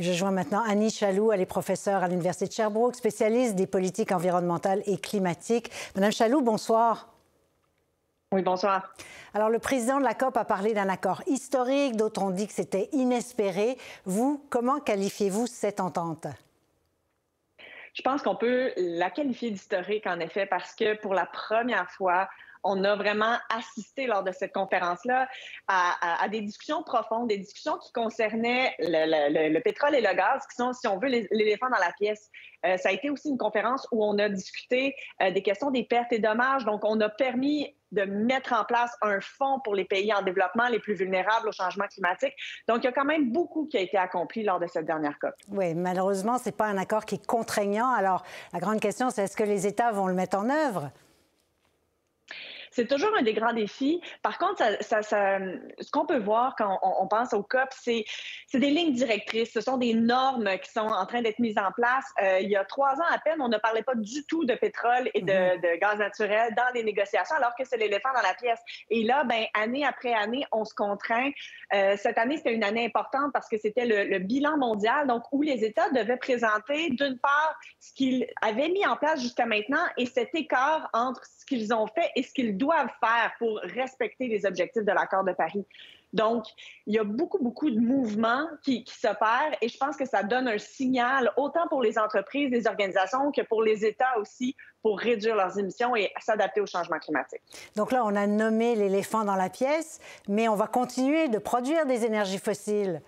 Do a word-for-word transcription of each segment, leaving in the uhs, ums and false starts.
Je joins maintenant Annie Chaloux, elle est professeure à l'Université de Sherbrooke, spécialiste des politiques environnementales et climatiques. Madame Chaloux, bonsoir. Oui, bonsoir. Alors, le président de la COP a parlé d'un accord historique, d'autres ont dit que c'était inespéré. Vous, comment qualifiez-vous cette entente? Je pense qu'on peut la qualifier d'historique, en effet, parce que pour la première fois, on a vraiment assisté lors de cette conférence-là à, à, à des discussions profondes, des discussions qui concernaient le, le, le pétrole et le gaz, qui sont, si on veut, l'éléphant dans la pièce. Euh, ça a été aussi une conférence où on a discuté euh, des questions des pertes et dommages. Donc, on a permis de mettre en place un fonds pour les pays en développement les plus vulnérables au changement climatique. Donc, il y a quand même beaucoup qui a été accompli lors de cette dernière COP. Oui, malheureusement, ce n'est pas un accord qui est contraignant. Alors, la grande question, c'est est-ce que les États vont le mettre en œuvre? C'est toujours un des grands défis. Par contre, ça, ça, ça, ce qu'on peut voir quand on, on pense au COP, c'est des lignes directrices. Ce sont des normes qui sont en train d'être mises en place. Euh, il y a trois ans à peine, on ne parlait pas du tout de pétrole et de, de gaz naturel dans les négociations, alors que c'est l'éléphant dans la pièce. Et là, ben, année après année, on se contraint. Euh, cette année, c'était une année importante parce que c'était le, le bilan mondial, donc où les États devaient présenter, d'une part, ce qu'ils avaient mis en place jusqu'à maintenant et cet écart entre ce qu'ils ont fait et ce qu'ils doivent faire pour respecter les objectifs de l'accord de Paris. Donc, il y a beaucoup, beaucoup de mouvements qui, qui s'opèrent et je pense que ça donne un signal autant pour les entreprises, les organisations que pour les États aussi pour réduire leurs émissions et s'adapter au changement climatique. Donc là, on a nommé l'éléphant dans la pièce, mais on va continuer de produire des énergies fossiles.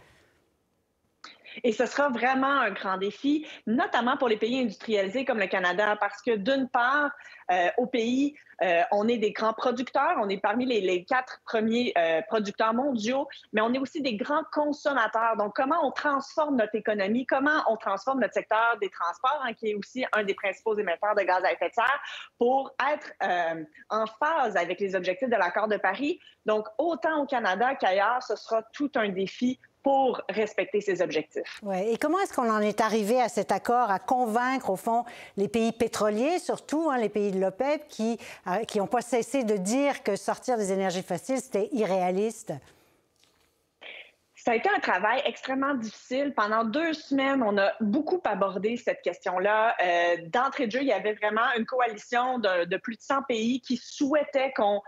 Et ce sera vraiment un grand défi, notamment pour les pays industrialisés comme le Canada, parce que d'une part, euh, au pays, euh, on est des grands producteurs, on est parmi les, les quatre premiers euh, producteurs mondiaux, mais on est aussi des grands consommateurs. Donc, comment on transforme notre économie, comment on transforme notre secteur des transports, hein, qui est aussi un des principaux émetteurs de gaz à effet de serre, pour être euh, en phase avec les objectifs de l'accord de Paris. Donc, autant au Canada qu'ailleurs, ce sera tout un défi pour respecter ces objectifs. Ouais. Et comment est-ce qu'on en est arrivé à cet accord, à convaincre, au fond, les pays pétroliers, surtout hein, les pays de l'OPEP, qui n'ont qui pas cessé de dire que sortir des énergies fossiles, c'était irréaliste? Ça a été un travail extrêmement difficile. Pendant deux semaines, on a beaucoup abordé cette question-là. Euh, d'entrée de jeu, il y avait vraiment une coalition de, de plus de cent pays qui souhaitaient qu'on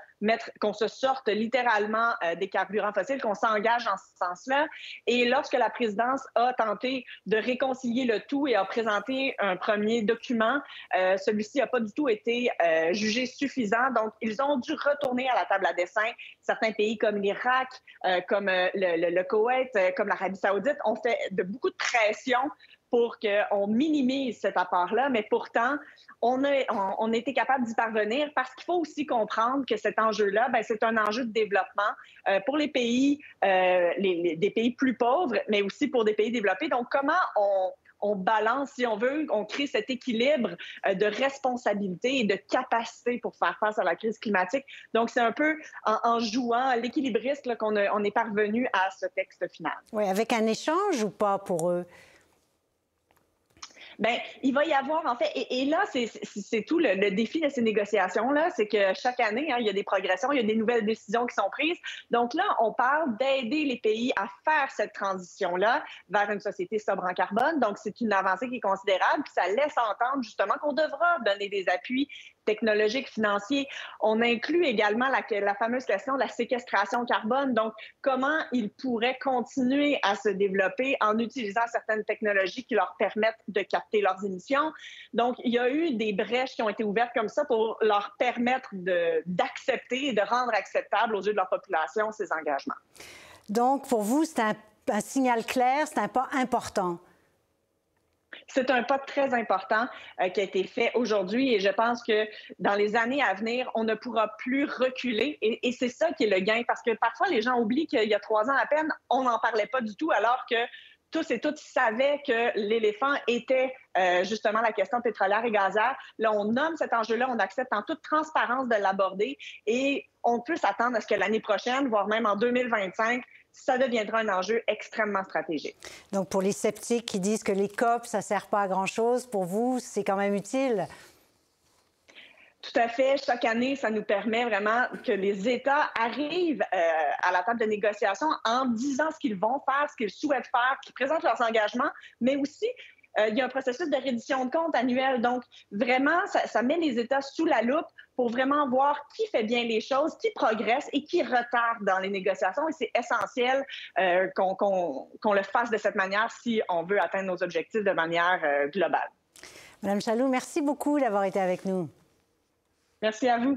qu'on se sorte littéralement euh, des carburants fossiles, qu'on s'engage en ce sens-là. Et lorsque la présidence a tenté de réconcilier le tout et a présenté un premier document, euh, celui-ci n'a pas du tout été euh, jugé suffisant. Donc, ils ont dû retourner à la table à dessin. Certains pays comme l'Irak, euh, comme euh, le, le, le Koweït, euh, comme l'Arabie saoudite, ont fait de beaucoup de pression pour qu'on minimise cet apport-là, mais pourtant, on a, on, on a été capable d'y parvenir parce qu'il faut aussi comprendre que cet enjeu-là, c'est un enjeu de développement euh, pour les pays, euh, les, les, des pays plus pauvres, mais aussi pour des pays développés. Donc, comment on, on balance, si on veut, on crée cet équilibre euh, de responsabilité et de capacité pour faire face à la crise climatique. Donc, c'est un peu en, en jouant l'équilibriste qu'on on est parvenu à ce texte final. Oui, avec un échange ou pas pour eux? Bien, il va y avoir, en fait, et, et là, c'est tout le, le défi de ces négociations-là, c'est que chaque année, hein, il y a des progressions, il y a des nouvelles décisions qui sont prises. Donc là, on parle d'aider les pays à faire cette transition-là vers une société sobre en carbone. Donc, c'est une avancée qui est considérable, puis ça laisse entendre, justement, qu'on devra donner des appuis technologiques, financiers. On inclut également la, la fameuse question de la séquestration carbone. Donc, comment ils pourraient continuer à se développer en utilisant certaines technologies qui leur permettent de capter leurs émissions. Donc, il y a eu des brèches qui ont été ouvertes comme ça pour leur permettre d'accepter et de rendre acceptables aux yeux de leur population ces engagements. Donc, pour vous, c'est un, un signal clair, c'est un pas important? C'est un pas très important euh, qui a été fait aujourd'hui et je pense que dans les années à venir, on ne pourra plus reculer et, et c'est ça qui est le gain parce que parfois les gens oublient qu'il y a trois ans à peine, on n'en parlait pas du tout alors que tous et toutes savaient que l'éléphant était euh, justement la question pétrolière et gazière. Là, on nomme cet enjeu-là, on accepte en toute transparence de l'aborder et on peut s'attendre à ce que l'année prochaine, voire même en deux mille vingt-cinq, ça deviendra un enjeu extrêmement stratégique. Donc, pour les sceptiques qui disent que les COP, ça ne sert pas à grand-chose, pour vous, c'est quand même utile? Tout à fait. Chaque année, ça nous permet vraiment que les États arrivent euh, à la table de négociation en disant ce qu'ils vont faire, ce qu'ils souhaitent faire, qu'ils présentent leurs engagements, mais aussi... Euh, il y a un processus de reddition de comptes annuel. Donc, vraiment, ça, ça met les États sous la loupe pour vraiment voir qui fait bien les choses, qui progresse et qui retarde dans les négociations. Et c'est essentiel euh, qu'on qu'on, qu'on le fasse de cette manière si on veut atteindre nos objectifs de manière euh, globale. Madame Chaloux, merci beaucoup d'avoir été avec nous. Merci à vous.